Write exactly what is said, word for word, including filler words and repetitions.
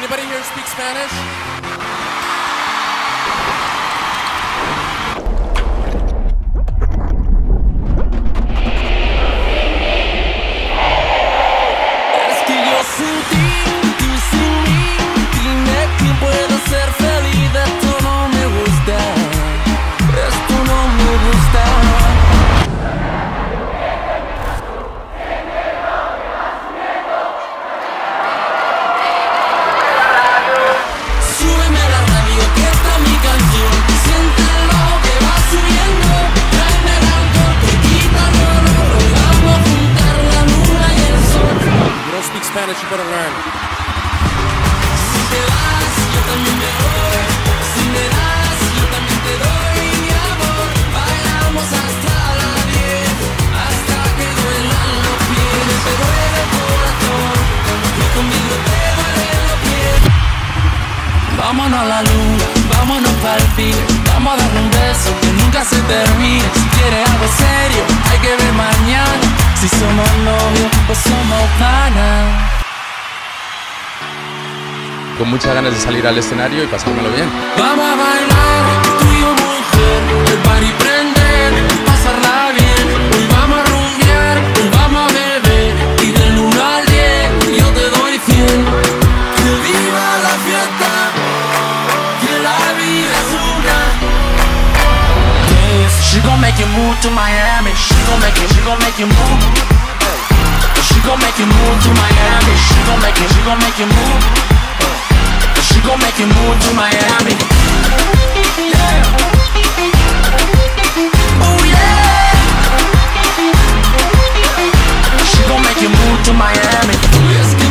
Anybody here speak Spanish? Es que yo sin ti, tú sin mí, dime que puedo ser feliz. Esto no me gusta, esto no me gusta. Spanish, you better learn. Si te vas, yo también te doy. Si me das, yo también te doy mi amor. Bailamos hasta las diez, hasta que duelan los pies. Te duele el corazón y conmigo te duelen los pies. Vámonos a la luna, vámonos para el fin. Vamos a dar un beso que nunca se termine. Si quieres algo serio, hay que ver mañana. Si somos novios o somos panas. Con muchas ganas de salir al escenario y pasármelo bien. Vamos a bailar, tú y yo mujer, el party prender, pasarla bien. Hoy vamos a rumbear, hoy vamos a beber, y del uno al diez yo te doy cien. Que viva la fiesta, que la vida es una. Yes, she gon' make you move to Miami, she gon' make you, she gon' make you move. She gon' make you move to Miami, she gon' make you, she gon' make you move. She gon' make you move to Miami. Yeah. Oh yeah. She gon' make you move to Miami.